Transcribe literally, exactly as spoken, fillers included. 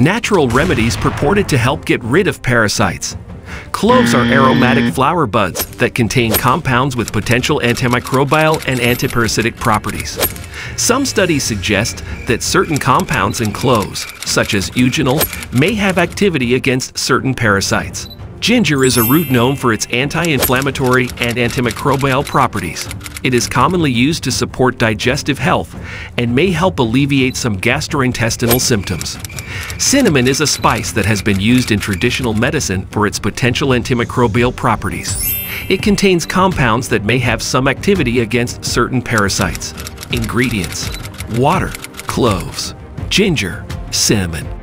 natural remedies purported to help get rid of parasites. Cloves are aromatic flower buds that contain compounds with potential antimicrobial and antiparasitic properties. Some studies suggest that certain compounds in cloves, such as eugenol, may have activity against certain parasites. Ginger is a root known for its anti-inflammatory and antimicrobial properties. It is commonly used to support digestive health and may help alleviate some gastrointestinal symptoms. Cinnamon is a spice that has been used in traditional medicine for its potential antimicrobial properties. It contains compounds that may have some activity against certain parasites. Ingredients: water, cloves, ginger, cinnamon.